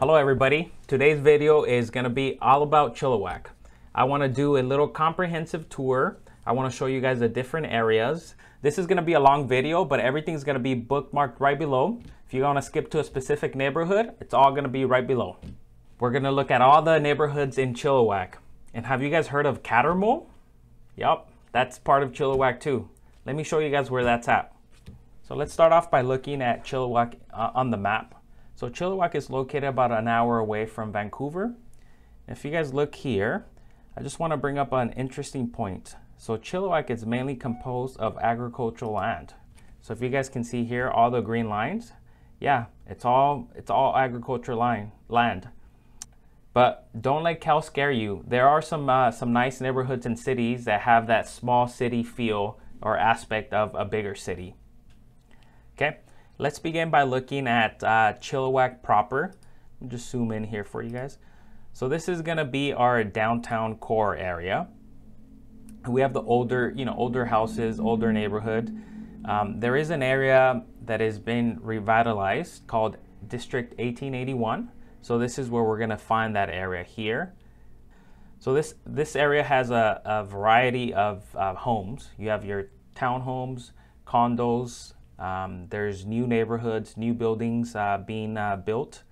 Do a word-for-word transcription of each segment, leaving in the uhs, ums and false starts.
Hello everybody, today's video is going to be all about Chilliwack. I want to do a little comprehensive tour. I want to show you guys the different areas. This is going to be a long video, but everything's going to be bookmarked right below. If you want to skip to a specific neighborhood, it's all going to be right below. We're going to look at all the neighborhoods in Chilliwack. And have you guys heard of Cattermole? Yup, that's part of Chilliwack too. Let me show you guys where that's at. So let's start off by looking at Chilliwack uh, on the map. So Chilliwack is located about an hour away from Vancouver. If you guys look here, I just want to bring up an interesting point. So Chilliwack is mainly composed of agricultural land. So if you guys can see here, all the green lines, yeah, it's all it's all agricultural line, land. But don't let cows scare you. There are some uh, some nice neighborhoods and cities that have that small city feel or aspect of a bigger city. Okay. Let's begin by looking at uh, Chilliwack proper. Let me just zoom in here for you guys. So this is gonna be our downtown core area. We have the older, you know, older houses, older neighborhood. Um, there is an area that has been revitalized called District eighteen eighty-one. So this is where we're gonna find that area here. So this, this area has a, a variety of uh, homes. You have your townhomes, condos, Um, there's new neighborhoods, new buildings uh, being uh, built.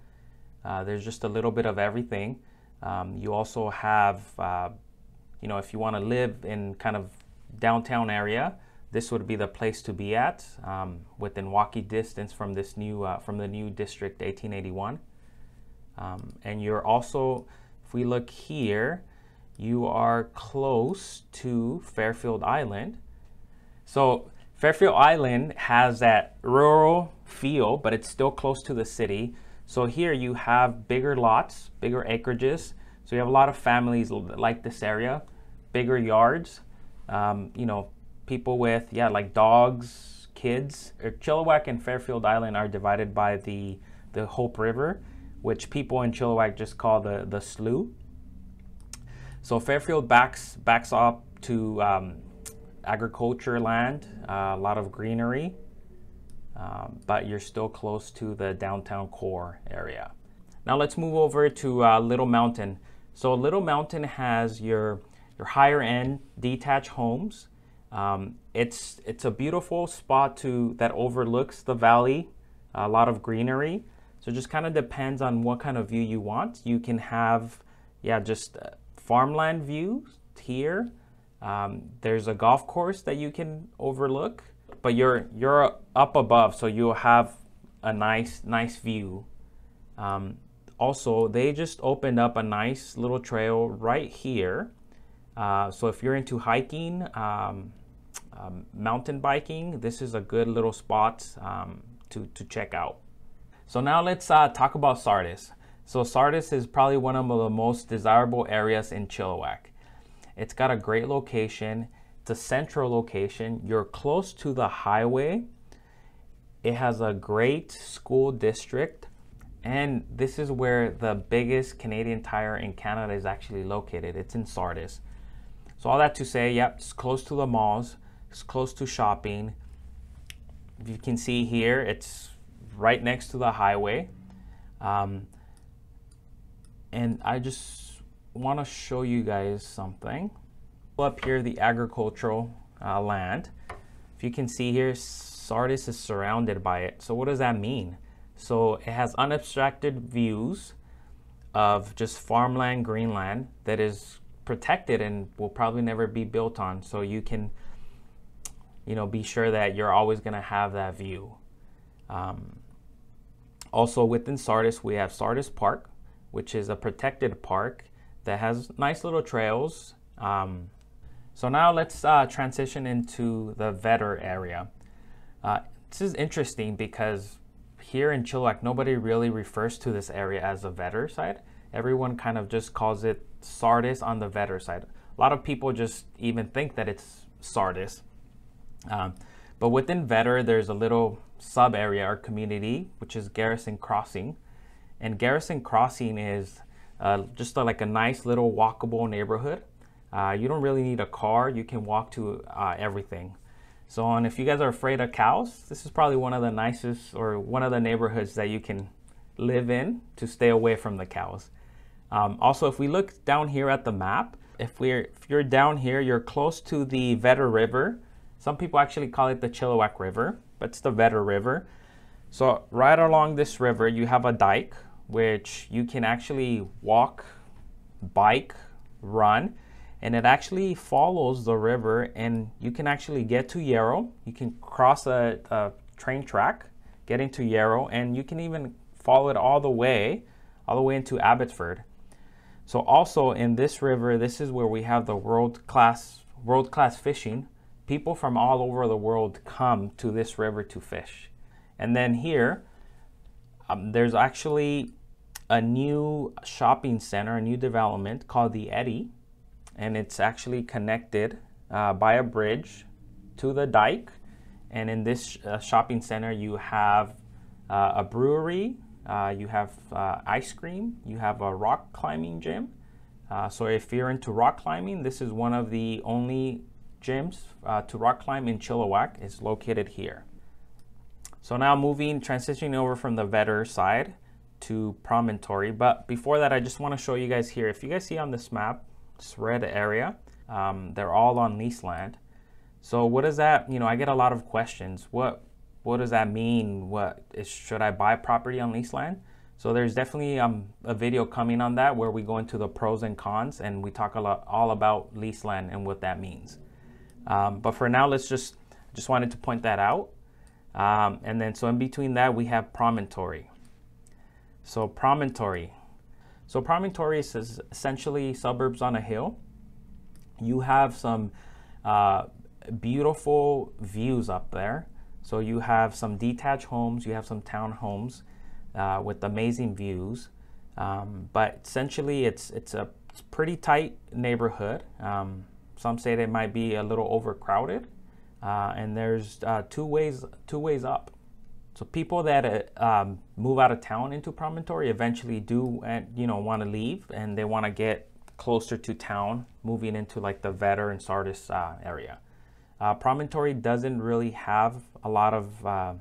Uh, there's just a little bit of everything. Um, you also have, uh, you know, if you want to live in kind of downtown area, this would be the place to be at, um, within walking distance from this new, uh, from the new District eighteen eighty-one. Um, and you're also, if we look here, you are close to Fairfield Island. So Fairfield Island has that rural feel, but it's still close to the city. So here you have bigger lots, bigger acreages. So you have a lot of families like this area, bigger yards, um, you know, people with, yeah, like dogs, kids. Chilliwack and Fairfield Island are divided by the, the Hope River, which people in Chilliwack just call the, the slough. So Fairfield backs, backs up to, um, agriculture land, uh, a lot of greenery, um, but you're still close to the downtown core area. Now let's move over to uh, Little Mountain. So Little Mountain has your your higher end detached homes. Um, it's it's a beautiful spot to that overlooks the valley, a lot of greenery. So it just kind of depends on what kind of view you want. You can have, yeah, just farmland views here. Um, there's a golf course that you can overlook, but you're you're up above, so you'll have a nice nice view. Um, also, they just opened up a nice little trail right here. Uh, so if you're into hiking, um, um, mountain biking, this is a good little spot um, to, to check out. So now let's uh, talk about Sardis. So Sardis is probably one of the most desirable areas in Chilliwack. It's got a great location. It's a central location. You're close to the highway. It has a great school district. And this is where the biggest Canadian Tire in Canada is actually located. It's in Sardis. So all that to say, yep, it's close to the malls. It's close to shopping. You can see here, it's right next to the highway. Um, and I just want to show you guys something. Up here, the agricultural uh, land. If you can see here, Sardis is surrounded by it. So what does that mean? So it has unobstructed views of just farmland, greenland that is protected and will probably never be built on. So you can, you know, be sure that you're always going to have that view. Um, also within Sardis, we have Sardis Park, which is a protected park that has nice little trails. Um, so now let's uh, transition into the Vedder area. Uh, this is interesting because here in Chilliwack, nobody really refers to this area as the Vedder side. Everyone kind of just calls it Sardis on the Vedder side. A lot of people just even think that it's Sardis. Um, but within Vedder, there's a little sub area or community, which is Garrison Crossing. And Garrison Crossing is Uh, just a, like a nice little walkable neighborhood. Uh, you don't really need a car. You can walk to uh, everything. So, and if you guys are afraid of cows, this is probably one of the nicest or one of the neighborhoods that you can live in to stay away from the cows. Um, also, if we look down here at the map, if we're if you're down here, you're close to the Vedder River. Some people actually call it the Chilliwack River, but it's the Vedder River. So right along this river, you have a dike, which you can actually walk, bike, run, and it actually follows the river, and you can actually get to Yarrow. You can cross a, a train track, get into Yarrow, and you can even follow it all the way, all the way into Abbotsford. So also in this river, this is where we have the world-class, world-class fishing. People from all over the world come to this river to fish. And then here, um, there's actually a new shopping center, a new development called the Eddy, and it's actually connected uh, by a bridge to the dike. And in this uh, shopping center, you have uh, a brewery, uh, you have uh, ice cream, you have a rock climbing gym. Uh, so if you're into rock climbing, this is one of the only gyms uh, to rock climb in Chilliwack. It's located here. So now moving, transitioning over from the Vedder side to Promontory. But before that, I just want to show you guys here. If you guys see on this map, this red area, um, they're all on lease land. So what does that, you know, I get a lot of questions. What, what does that mean? What is, should I buy property on lease land? So there's definitely um, a video coming on that where we go into the pros and cons, and we talk a lot all about lease land and what that means. Um, but for now, let's just, just wanted to point that out. Um, and then, so in between that, we have Promontory. So Promontory. So Promontory is essentially suburbs on a hill. You have some uh, beautiful views up there. So you have some detached homes, you have some townhomes uh, with amazing views. Um, but essentially, it's it's a it's pretty tight neighborhood. Um, some say they might be a little overcrowded. Uh, and there's uh, two ways two ways up. So people that uh, um, move out of town into Promontory eventually do uh, you know want to leave, and they want to get closer to town, moving into like the Vedder and Sardis uh, area. Uh, Promontory doesn't really have a lot of uh,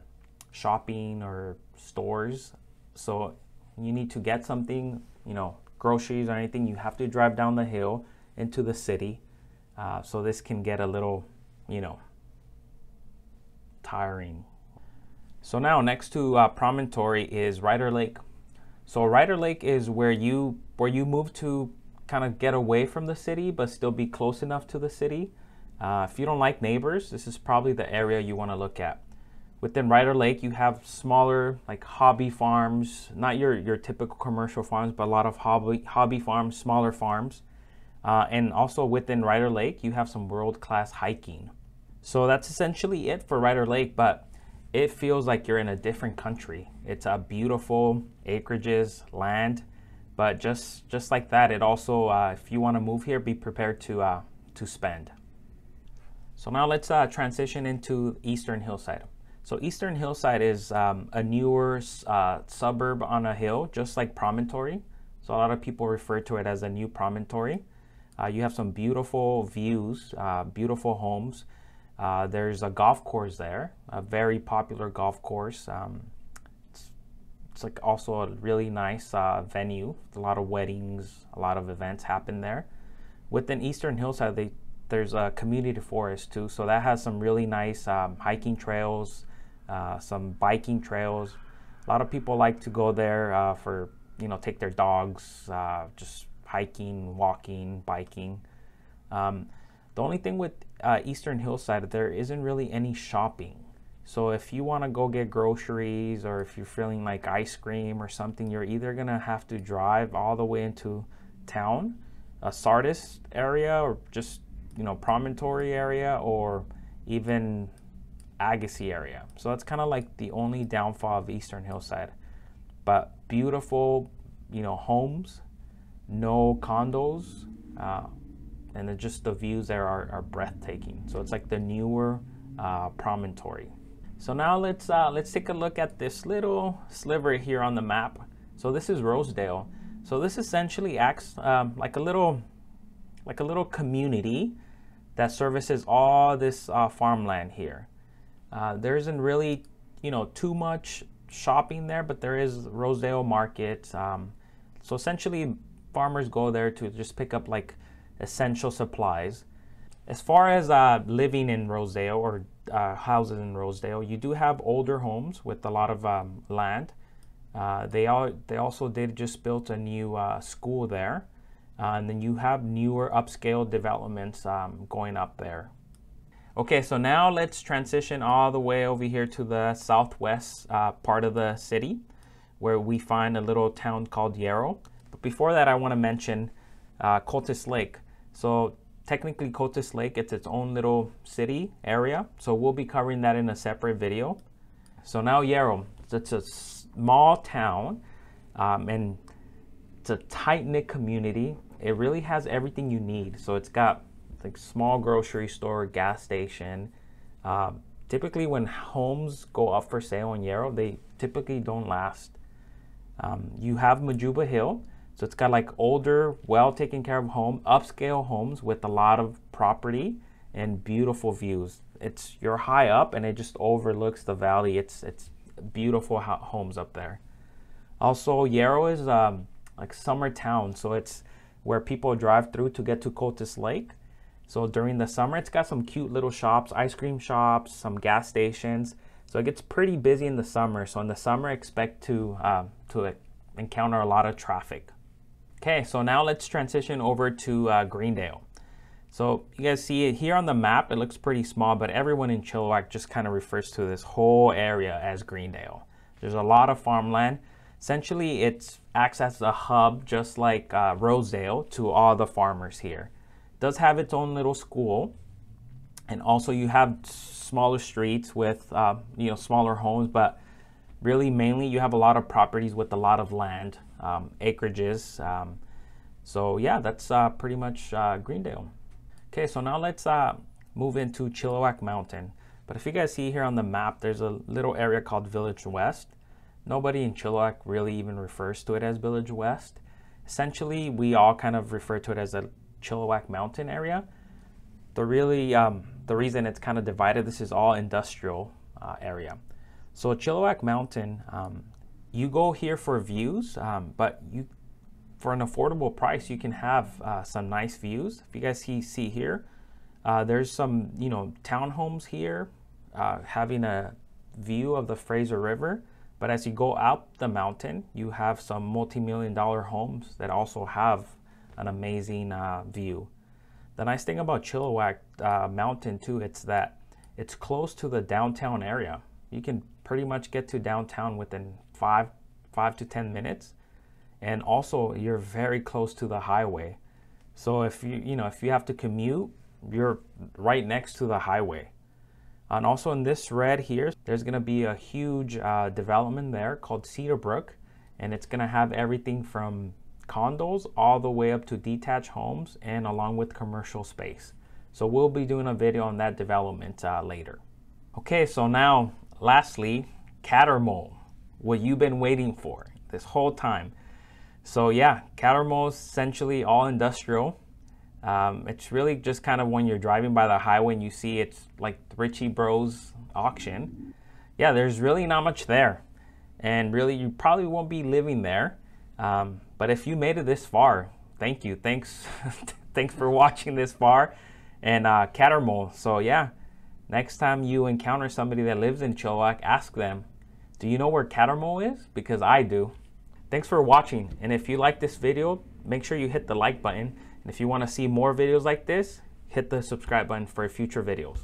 shopping or stores, so you need to get something, you know, groceries or anything. You have to drive down the hill into the city, uh, so this can get a little, you know, tiring. So now next to uh, Promontory is Ryder Lake. So Ryder Lake is where you where you move to kind of get away from the city but still be close enough to the city. Uh, if you don't like neighbors, this is probably the area you want to look at. Within Ryder Lake, you have smaller like hobby farms, not your your typical commercial farms, but a lot of hobby hobby farms, smaller farms, uh, and also within Ryder Lake, you have some world-class hiking. So that's essentially it for Ryder Lake, but it feels like you're in a different country. It's a beautiful acreages, land, but just just like that, it also, uh, if you want to move here, be prepared to uh, to spend. So now let's uh, transition into Eastern Hillside. So Eastern Hillside is um, a newer uh, suburb on a hill, just like Promontory. So a lot of people refer to it as a new Promontory. Uh, you have some beautiful views, uh, beautiful homes. Uh, there's a golf course there, a very popular golf course. Um, it's, it's like also a really nice uh, venue. A lot of weddings, a lot of events happen there. Within Eastern Hillside, they, there's a community forest too, so that has some really nice um, hiking trails, uh, some biking trails. A lot of people like to go there uh, for, you know, take their dogs, uh, just hiking, walking, biking. Um, the only thing with Uh, Eastern Hillside, there isn't really any shopping. So if you want to go get groceries, or if you're feeling like ice cream or something, you're either gonna have to drive all the way into town, a Sardis area, or just, you know, Promontory area, or even Agassiz area. So that's kind of like the only downfall of Eastern Hillside. But beautiful, you know, homes, no condos, uh, and then just the views there are, are breathtaking. So it's like the newer uh, Promontory. So now let's uh, let's take a look at this little sliver here on the map. So this is Rosedale. So this essentially acts um, like a little like a little community that services all this uh, farmland here. Uh, there isn't really, you know, too much shopping there, but there is Rosedale Market. Um, so essentially farmers go there to just pick up like essential supplies. As far as uh, living in Rosedale or uh, houses in Rosedale, you do have older homes with a lot of um, land. Uh, they, all, they also did just built a new uh, school there. Uh, and then you have newer upscale developments um, going up there. Okay, so now let's transition all the way over here to the southwest uh, part of the city, where we find a little town called Yarrow. But before that, I want to mention uh, Cultus Lake. So technically Cultus Lake, it's its own little city area. So we'll be covering that in a separate video. So now Yarrow, it's a small town um, and it's a tight-knit community. It really has everything you need. So it's got like small grocery store, gas station. Uh, typically when homes go up for sale in Yarrow, they typically don't last. Um, you have Majuba Hill. So it's got like older, well taken care of home, upscale homes with a lot of property and beautiful views. It's, you're high up and it just overlooks the valley. It's, it's beautiful homes up there. Also, Yarrow is um, like summer town. So it's where people drive through to get to Cultus Lake. So during the summer, it's got some cute little shops, ice cream shops, some gas stations. So it gets pretty busy in the summer. So in the summer, expect to, uh, to encounter a lot of traffic. Okay, so now let's transition over to uh, Greendale. So you guys see it here on the map, it looks pretty small, but everyone in Chilliwack just kind of refers to this whole area as Greendale. There's a lot of farmland. Essentially, it acts as a hub, just like uh, Rosedale, to all the farmers here. It does have its own little school. And also you have smaller streets with uh, you know, smaller homes, but really mainly you have a lot of properties with a lot of land, um, acreages. Um, so yeah, that's uh, pretty much uh, Greendale. Okay, so now let's uh, move into Chilliwack Mountain. But if you guys see here on the map, there's a little area called Village West. Nobody in Chilliwack really even refers to it as Village West. Essentially, we all kind of refer to it as a Chilliwack Mountain area. The really, um, the reason it's kind of divided, this is all industrial uh, area. So Chilliwack Mountain, um, you go here for views, um, but you, for an affordable price, you can have uh, some nice views. If you guys see, see here, uh, there's some, you know, townhomes here, uh, having a view of the Fraser River. But as you go up the mountain, you have some multi-million dollar homes that also have an amazing uh, view. The nice thing about Chilliwack uh, Mountain too, it's that it's close to the downtown area. You can pretty much get to downtown within five five to ten minutes, and also you're very close to the highway. So if you you know if you have to commute, you're right next to the highway. And also in this red here, there's going to be a huge uh, development there called Cedarbrook, and it's going to have everything from condos all the way up to detached homes, and along with commercial space. So we'll be doing a video on that development uh, later. Okay, so now lastly, Cattermole, what you've been waiting for this whole time. So yeah, Cattermole is essentially all industrial. Um, it's really just kind of when you're driving by the highway and you see it's like Richie Bros auction. Yeah, there's really not much there, and really you probably won't be living there. Um, but if you made it this far, thank you. Thanks. Thanks for watching this far. And uh, Cattermole. So yeah. Next time you encounter somebody that lives in Chilliwack, ask them, do you know where Cattermole is? Because I do. Thanks for watching. And if you like this video, make sure you hit the like button. And if you want to see more videos like this, hit the subscribe button for future videos.